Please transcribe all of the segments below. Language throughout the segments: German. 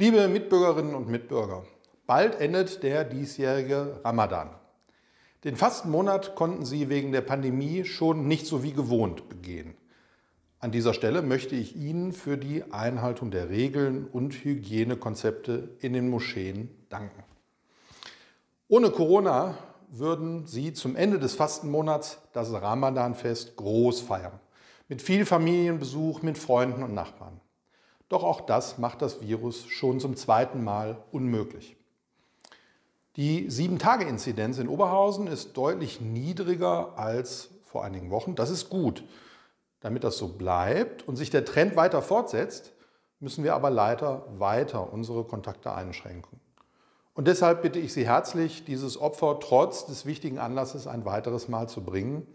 Liebe Mitbürgerinnen und Mitbürger, bald endet der diesjährige Ramadan. Den Fastenmonat konnten Sie wegen der Pandemie schon nicht so wie gewohnt begehen. An dieser Stelle möchte ich Ihnen für die Einhaltung der Regeln und Hygienekonzepte in den Moscheen danken. Ohne Corona würden Sie zum Ende des Fastenmonats das Ramadanfest groß feiern. Mit viel Familienbesuch, mit Freunden und Nachbarn. Doch auch das macht das Virus schon zum zweiten Mal unmöglich. Die 7-Tage-Inzidenz in Oberhausen ist deutlich niedriger als vor einigen Wochen. Das ist gut. Damit das so bleibt und sich der Trend weiter fortsetzt, müssen wir aber leider weiter unsere Kontakte einschränken. Und deshalb bitte ich Sie herzlich, dieses Opfer trotz des wichtigen Anlasses ein weiteres Mal zu bringen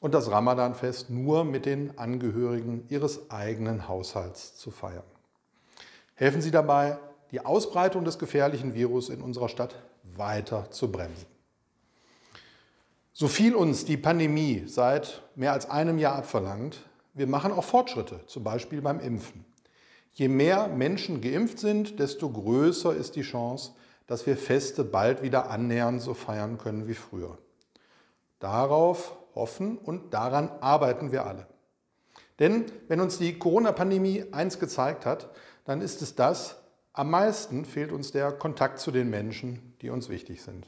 und das Ramadanfest nur mit den Angehörigen Ihres eigenen Haushalts zu feiern. Helfen Sie dabei, die Ausbreitung des gefährlichen Virus in unserer Stadt weiter zu bremsen. So viel uns die Pandemie seit mehr als einem Jahr abverlangt, wir machen auch Fortschritte, zum Beispiel beim Impfen. Je mehr Menschen geimpft sind, desto größer ist die Chance, dass wir Feste bald wieder annähernd so feiern können wie früher. Darauf hoffen und daran arbeiten wir alle. Denn wenn uns die Corona-Pandemie eins gezeigt hat, dann ist es das: am meisten fehlt uns der Kontakt zu den Menschen, die uns wichtig sind.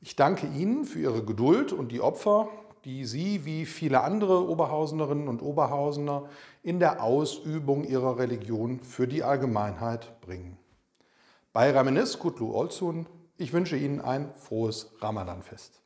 Ich danke Ihnen für Ihre Geduld und die Opfer, die Sie wie viele andere Oberhausenerinnen und Oberhausener in der Ausübung ihrer Religion für die Allgemeinheit bringen. Bei Ramanis Kutlu Olsun, ich wünsche Ihnen ein frohes Ramadanfest.